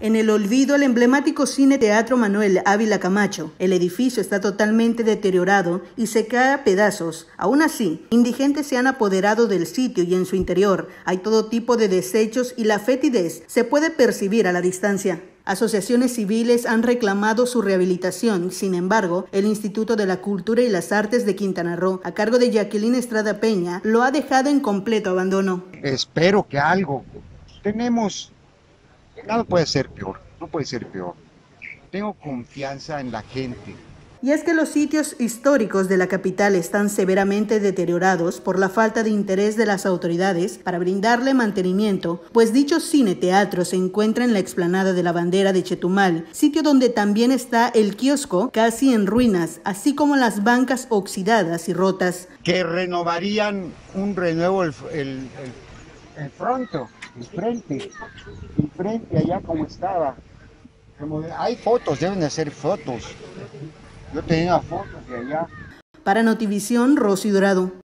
en el olvido el emblemático Cine Teatro Manuel Ávila Camacho. El edificio está totalmente deteriorado y se cae a pedazos. Aún así, indigentes se han apoderado del sitio y en su interior hay todo tipo de desechos y la fetidez se puede percibir a la distancia. Asociaciones civiles han reclamado su rehabilitación. Sin embargo, el Instituto de la Cultura y las Artes de Quintana Roo, a cargo de Jacqueline Estrada Peña, lo ha dejado en completo abandono. Espero que algo tenemos. Nada puede ser peor, no puede ser peor. Tengo confianza en la gente. Y es que los sitios históricos de la capital están severamente deteriorados por la falta de interés de las autoridades para brindarle mantenimiento, pues dicho cine teatro se encuentra en la explanada de la Bandera de Chetumal, sitio donde también está el kiosco casi en ruinas, así como las bancas oxidadas y rotas. Que renovarían un renuevo el frente, allá como estaba. Hay fotos, deben de hacer fotos. Yo tenía fotos de allá. Para Notivisión, Rosy Dorado.